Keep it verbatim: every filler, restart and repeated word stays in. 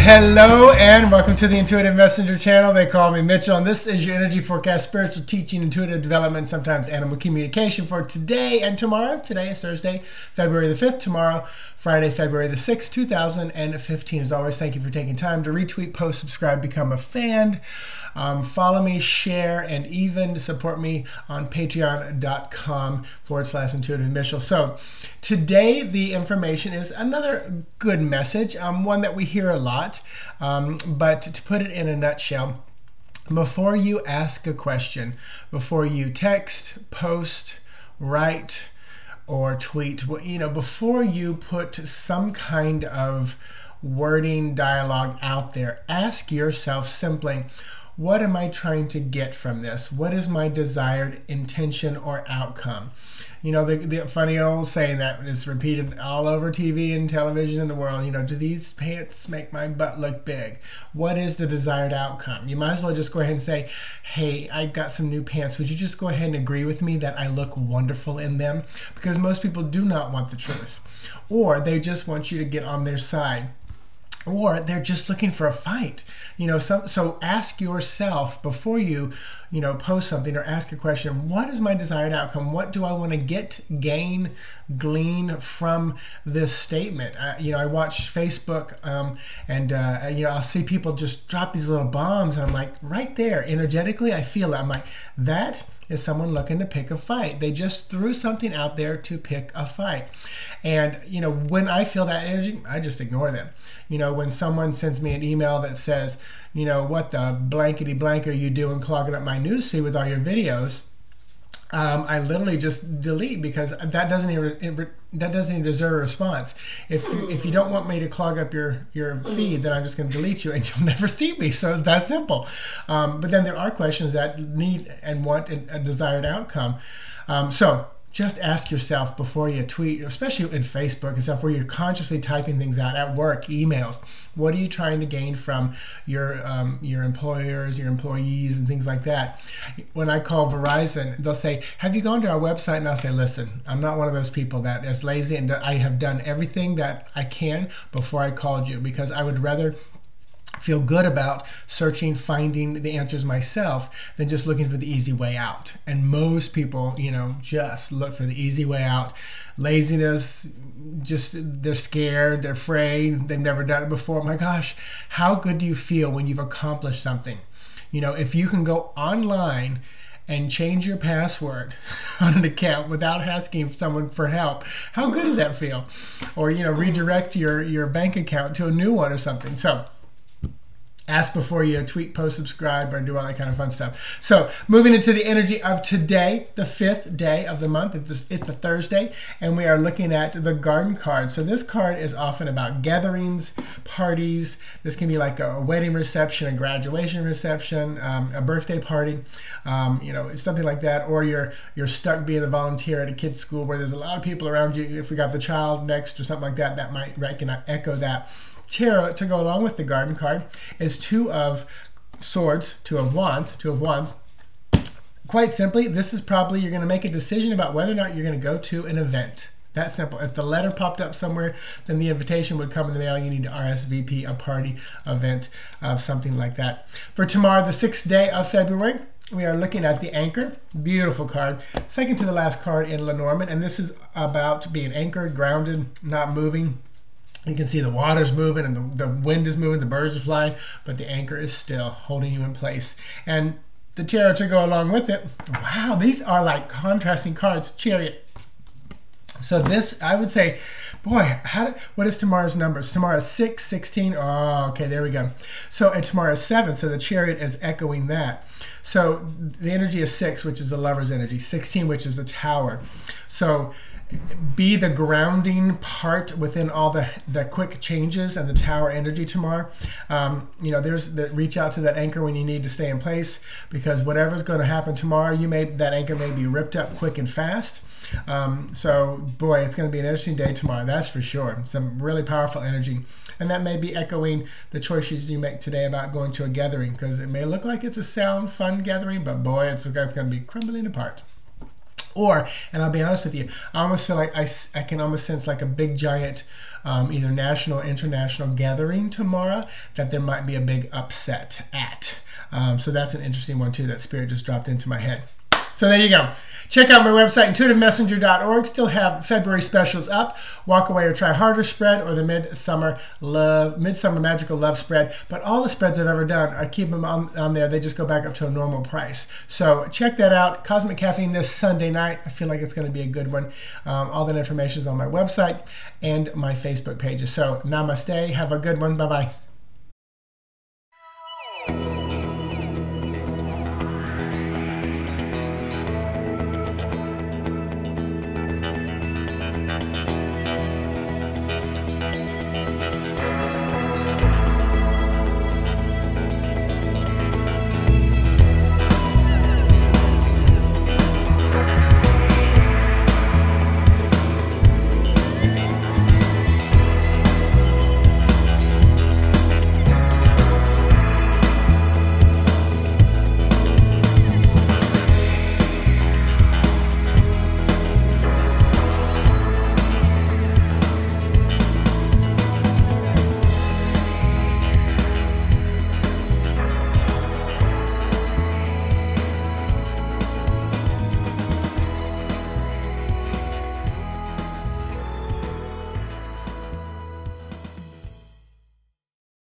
Hello and welcome to the Intuitive Messenger channel. They call me Mitchell, and this is your energy forecast, spiritual teaching, intuitive development, sometimes animal communication for today and tomorrow. Today is Thursday, February the fifth. Tomorrow, Friday, February the sixth, two thousand fifteen. As always, thank you for taking time to retweet, post, subscribe, become a fan, um, follow me, share, and even support me on patreon.com forward slash intuitive Mitchell. So today the information is another good message, um, one that we hear a lot. Um, but to put it in a nutshell, before you ask a question, before you text, post, write, or tweet, you know, before you put some kind of wording dialogue out there, ask yourself simply, what am I trying to get from this? What is my desired intention or outcome? You know, the, the funny old saying that is repeated all over T V and television in the world, you know, do these pants make my butt look big? What is the desired outcome? You might as well just go ahead and say, hey, I got some new pants. Would you just go ahead and agree with me that I look wonderful in them? Because most people do not want the truth, or they just want you to get on their side, or they're just looking for a fight. You know, so, so ask yourself before you, you know, post something or ask a question, what is my desired outcome? What do I want to get, gain, glean from this statement? I, you know, I watch Facebook um, and, uh, you know, I'll see people just drop these little bombs, and I'm like, right there, energetically, I feel it. I'm like, that is someone looking to pick a fight. They just threw something out there to pick a fight. And, you know, when I feel that energy, I just ignore them. You know, when someone sends me an email that says, you know, what the blankety blank are you doing clogging up my newsfeed with all your videos? Um, I literally just delete, because that doesn't even that doesn't even deserve a response. If you, if you don't want me to clog up your your feed, then I'm just going to delete you, and you'll never see me. So it's that simple. Um, but then there are questions that need and want a desired outcome. Um, so just ask yourself before you tweet, especially in Facebook and stuff where you're consciously typing things out at work, emails. What are you trying to gain from your um, your employers, your employees, and things like that? When I call Verizon, they'll say, have you gone to our website? And I'll say, listen, I'm not one of those people that is lazy, and I have done everything that I can before I called you, because I would rather feel good about searching, finding the answers myself than just looking for the easy way out. And most people, you know, just look for the easy way out. Laziness, just they're scared, they're afraid, they've never done it before. My gosh, how good do you feel when you've accomplished something? You know, if you can go online and change your password on an account without asking someone for help, how good does that feel? Or, you know, redirect your, your bank account to a new one or something. So ask before you tweet, post, subscribe, or do all that kind of fun stuff. So moving into the energy of today, the fifth day of the month. It's a Thursday, and we are looking at the garden card. So this card is often about gatherings, parties. This can be like a wedding reception, a graduation reception, um, a birthday party, um, you know, something like that. Or you're you're stuck being a volunteer at a kid's school where there's a lot of people around you. If we got the child next or something like that, that might echo that. Tarot, to go along with the garden card, is two of swords, two of wands, two of wands. Quite simply, this is probably you're going to make a decision about whether or not you're going to go to an event. That simple. If the letter popped up somewhere, then the invitation would come in the mail. You need to R S V P a party, event, uh, something like that. For tomorrow, the sixth day of February, we are looking at the anchor. Beautiful card. Second to the last card in Lenormand, and this is about being anchored, grounded, not moving. You can see the water's moving and the, the wind is moving, the birds are flying, but the anchor is still holding you in place. And the tarot to go along with it, wow, these are like contrasting cards, Chariot. So this, I would say, boy, how, what is tomorrow's numbers? Tomorrow's six, sixteen, oh, okay, there we go. So, and tomorrow's seven, so the Chariot is echoing that. So the energy is six, which is the lover's energy, sixteen, which is the Tower. So be the grounding part within all the the quick changes and the tower energy tomorrow. Um, you know, there's the reach out to that anchor when you need to stay in place, because whatever's going to happen tomorrow, you may that anchor may be ripped up quick and fast. Um, so boy, it's going to be an interesting day tomorrow, that's for sure. Some really powerful energy, and that may be echoing the choices you make today about going to a gathering, because it may look like it's a sound, fun gathering, but boy, it's, it's going to be crumbling apart. Or, and I'll be honest with you, I almost feel like I, I can almost sense like a big giant um, either national or international gathering tomorrow that there might be a big upset at. Um, so that's an interesting one too, that spirit just dropped into my head. So there you go. Check out my website, intuitive messenger dot org. Still have February specials up. Walk Away or Try Harder spread, or the Midsummer Love, Midsummer Magical Love spread. But all the spreads I've ever done, I keep them on, on there. They just go back up to a normal price. So check that out. Cosmic Caffeine this Sunday night. I feel like it's going to be a good one. Um, all that information is on my website and my Facebook pages. So namaste. Have a good one. Bye-bye.